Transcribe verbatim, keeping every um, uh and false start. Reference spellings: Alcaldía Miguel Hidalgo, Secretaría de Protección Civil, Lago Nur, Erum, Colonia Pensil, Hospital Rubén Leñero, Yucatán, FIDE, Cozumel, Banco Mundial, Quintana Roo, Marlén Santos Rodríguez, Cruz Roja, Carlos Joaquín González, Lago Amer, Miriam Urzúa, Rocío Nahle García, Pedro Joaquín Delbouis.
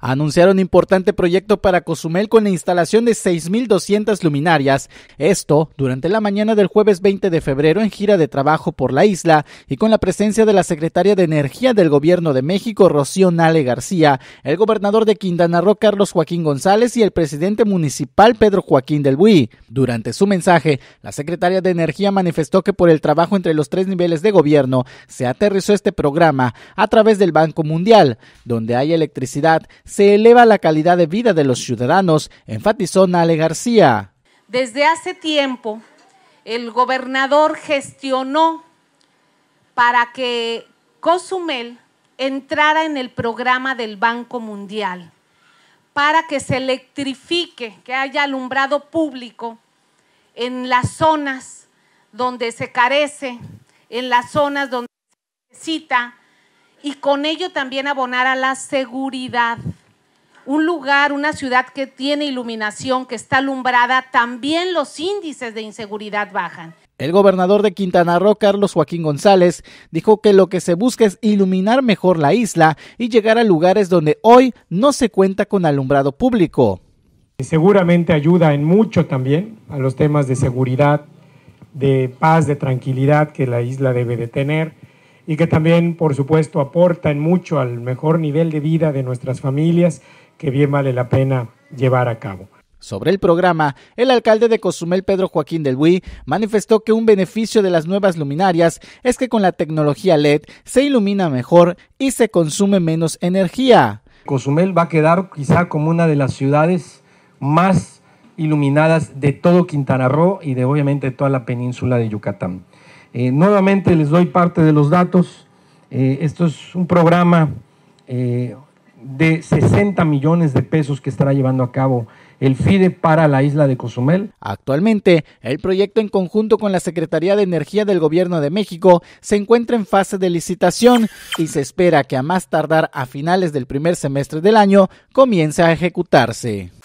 anunciaron un importante proyecto para Cozumel con la instalación de seis mil doscientas luminarias, esto durante la mañana del jueves veinte de febrero en gira de trabajo por la isla y con la presencia de la secretaria de Energía del Gobierno de México, Rocío Nahle García, el gobernador de Quintana Roo, Carlos Joaquín González y el presidente municipal, Pedro Joaquín Delbouis. Durante su mensaje, la secretaria de Energía manifestó que por el trabajo entre los tres niveles de gobierno se aterrizó este programa a través del Banco Mundial, donde hay electricidad, se eleva la calidad de vida de los ciudadanos, enfatizó Nahle García. Desde hace tiempo, el gobernador gestionó para que Cozumel entrara en el programa del Banco Mundial, para que se electrifique, que haya alumbrado público en las zonas donde se carece, en las zonas donde se necesita, y con ello también abonar a la seguridad. Un lugar, una ciudad que tiene iluminación, que está alumbrada, también los índices de inseguridad bajan. El gobernador de Quintana Roo, Carlos Joaquín González, dijo que lo que se busca es iluminar mejor la isla y llegar a lugares donde hoy no se cuenta con alumbrado público. Seguramente ayuda en mucho también a los temas de seguridad, de paz, de tranquilidad que la isla debe de tener y que también, por supuesto, aporta en mucho al mejor nivel de vida de nuestras familias, que bien vale la pena llevar a cabo. Sobre el programa, el alcalde de Cozumel, Pedro Joaquín Delbouis, manifestó que un beneficio de las nuevas luminarias es que con la tecnología L E D se ilumina mejor y se consume menos energía. Cozumel va a quedar quizá como una de las ciudades más iluminadas de todo Quintana Roo y de obviamente toda la península de Yucatán. Eh, nuevamente les doy parte de los datos. Eh, esto es un programa eh, de sesenta millones de pesos que estará llevando a cabo el FIDE para la isla de Cozumel. Actualmente, el proyecto en conjunto con la Secretaría de Energía del Gobierno de México se encuentra en fase de licitación y se espera que a más tardar a finales del primer semestre del año comience a ejecutarse.